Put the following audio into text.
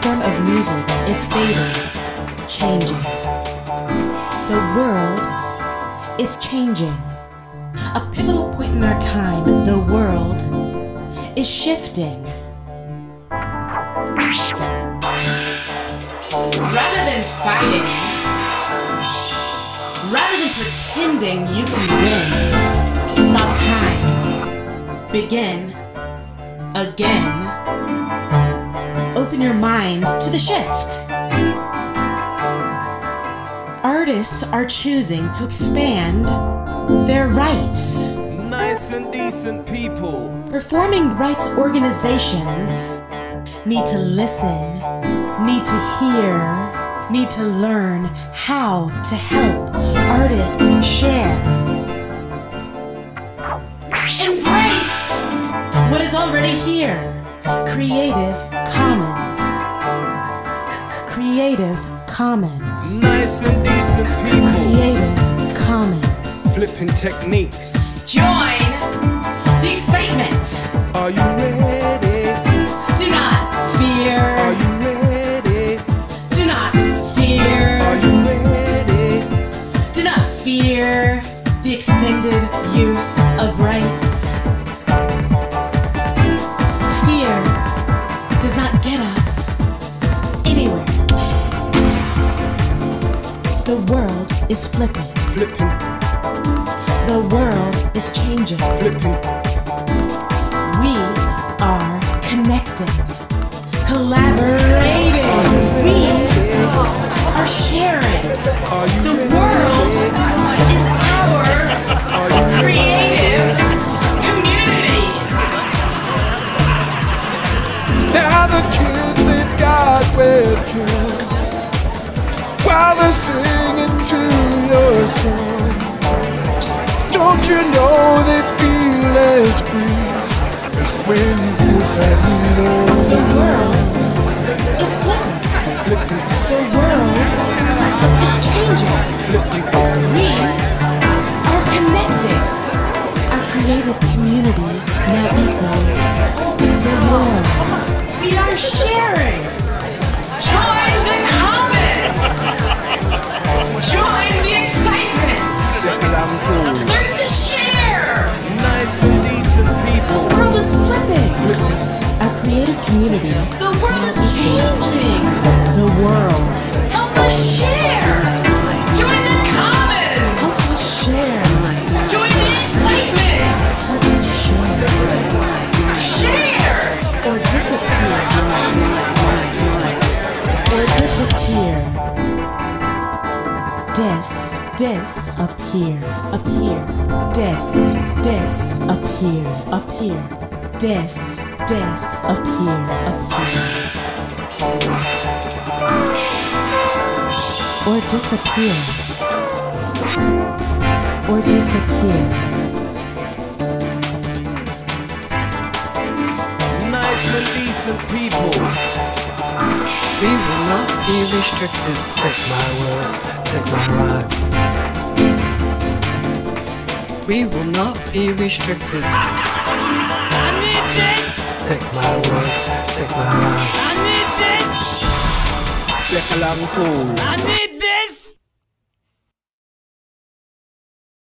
Form of music is fading, changing. The world is changing. A pivotal point in our time, the world is shifting. Rather than fighting, rather than pretending you can win, stop time. Begin again. Open your minds to the shift. Artists are choosing to expand their rights. Nice and decent people. Performing rights organizations need to listen, need to hear, need to learn how to help artists share. Embrace what is already here. Creative Commons. Creative Commons. Nice and decent people. Creative Commons. Flipping techniques. Join the excitement. Are you ready? Do not fear. Are you ready? Do not fear. Are you ready? Do not fear the extended use of rights. Does not get us anywhere. The world is flipping. Flipping. The world is changing. Flipping. We are connecting, collaborating. We are sharing. The world is our creative community. Now the kids that God will choose, while they're singing to your song, don't you know they feel as free as when you put that needle? The world is flipping. Flipping. The world is changing. Flipping. We are connected. Our creative community now equals the world. We are sharing. Join the comments. Join the excitement. Learn to share. Nice and decent people. The world is flipping. Our creative community. The world is changing. The world. Help us share. Join the comments. Help us share. Join the excitement. Help us share. Share. Or disappear. Or disappear. Disappear. Appear. Disappear. Appear. Disappear. Appear. Or disappear. Or disappear. Decent people. We will not be restricted. Take my words, take my rhyme. We will not be restricted. I need this. Take my words, take my rhyme. I need this. Circle and cool. I need